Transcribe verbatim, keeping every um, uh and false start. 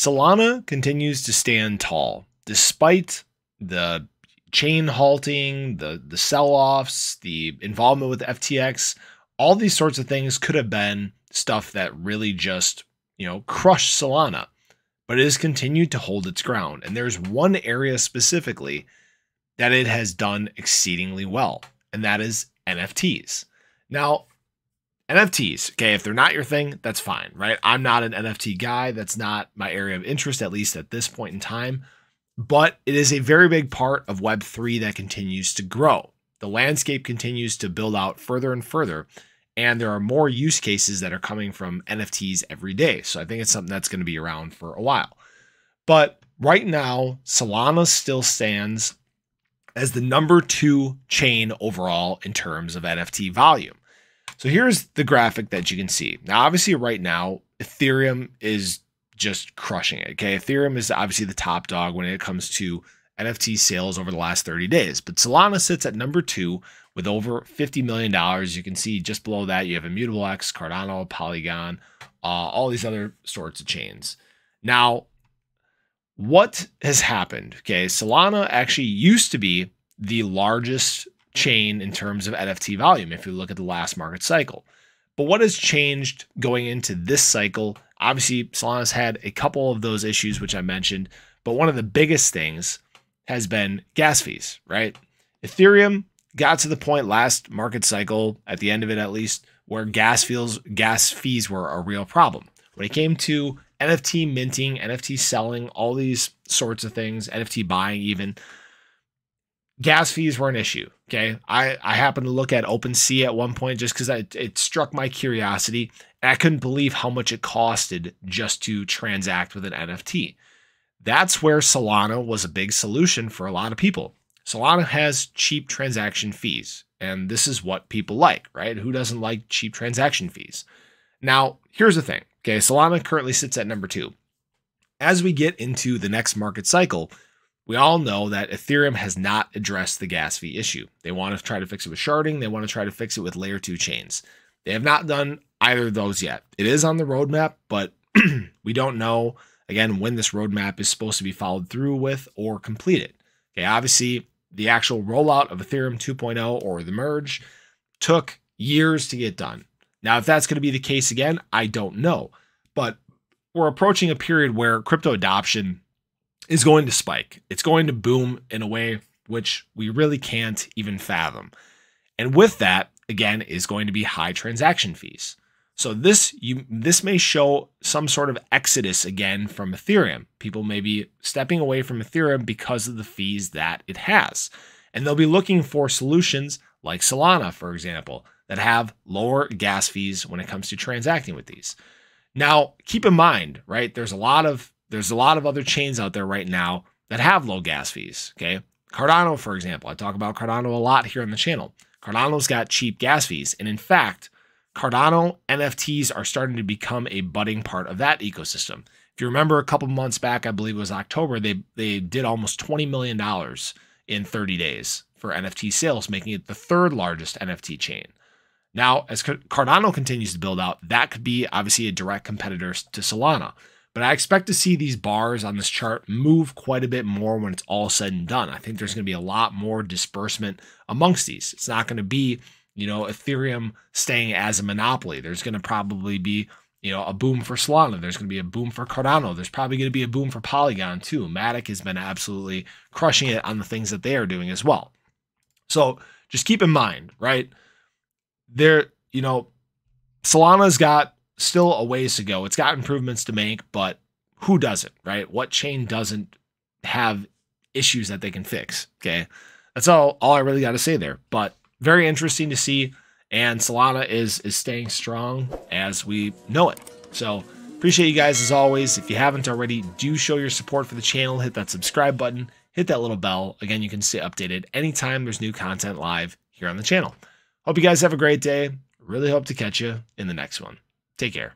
Solana continues to stand tall despite the chain halting, the, the sell-offs, the involvement with F T X. All these sorts of things could have been stuff that really just, you know, crushed Solana, but it has continued to hold its ground. And there's one area specifically that it has done exceedingly well, and that is N F Ts. Now, N F Ts, okay, if they're not your thing, that's fine, right? I'm not an N F T guy. That's not my area of interest, at least at this point in time. But it is a very big part of Web three that continues to grow. The landscape continues to build out further and further, and there are more use cases that are coming from N F Ts every day. So I think it's something that's going to be around for a while. But right now, Solana still stands as the number two chain overall in terms of N F T volume. So here's the graphic that you can see. Now, obviously right now, Ethereum is just crushing it. Okay, Ethereum is obviously the top dog when it comes to N F T sales over the last thirty days, but Solana sits at number two with over fifty million dollars. You can see just below that, you have Immutable X, Cardano, Polygon, uh, all these other sorts of chains. Now, what has happened? Okay, Solana actually used to be the largest chain in terms of N F T volume if you look at the last market cycle. But what has changed going into this cycle? Obviously, Solana's had a couple of those issues, which I mentioned, but one of the biggest things has been gas fees, right? Ethereum got to the point last market cycle, at the end of it at least, where gas fees, gas fees were a real problem. When it came to N F T minting, N F T selling, all these sorts of things, N F T buying even, gas fees were an issue, okay? I, I happened to look at OpenSea at one point just because it struck my curiosity, and I couldn't believe how much it costed just to transact with an N F T. That's where Solana was a big solution for a lot of people. Solana has cheap transaction fees, and this is what people like, right? Who doesn't like cheap transaction fees? Now, here's the thing, okay? Solana currently sits at number two. As we get into the next market cycle, we all know that Ethereum has not addressed the gas fee issue. They want to try to fix it with sharding. They want to try to fix it with layer two chains. They have not done either of those yet. It is on the roadmap, but we don't know, again, when this roadmap is supposed to be followed through with or completed. Okay, obviously, the actual rollout of Ethereum two point oh or the merge took years to get done. Now, if that's going to be the case again, I don't know. But we're approaching a period where crypto adoption is going to spike. It's going to boom in a way which we really can't even fathom. And with that, again, is going to be high transaction fees. So this you this may show some sort of exodus again from Ethereum. People may be stepping away from Ethereum because of the fees that it has. And they'll be looking for solutions like Solana, for example, that have lower gas fees when it comes to transacting with these. Now, keep in mind, right, there's a lot of There's a lot of other chains out there right now that have low gas fees, okay? Cardano, for example, I talk about Cardano a lot here on the channel. Cardano's got cheap gas fees. And in fact, Cardano N F Ts are starting to become a budding part of that ecosystem. If you remember a couple months back, I believe it was October, they, they did almost twenty million dollars in thirty days for N F T sales, making it the third largest N F T chain. Now, as Cardano continues to build out, that could be obviously a direct competitor to Solana. But I expect to see these bars on this chart move quite a bit more when it's all said and done. I think there's going to be a lot more disbursement amongst these. It's not going to be, you know, Ethereum staying as a monopoly. There's going to probably be, you know, a boom for Solana. There's going to be a boom for Cardano. There's probably going to be a boom for Polygon too. Matic has been absolutely crushing it on the things that they are doing as well. So just keep in mind, right? There, you know, Solana's got still a ways to go. It's got improvements to make, but who doesn't, right? What chain doesn't have issues that they can fix? Okay. That's all, all I really got to say there, but very interesting to see. And Solana is, is staying strong as we know it. So appreciate you guys as always. If you haven't already, do show your support for the channel, hit that subscribe button, hit that little bell. Again, you can stay updated anytime there's new content live here on the channel. Hope you guys have a great day. Really hope to catch you in the next one. Take care.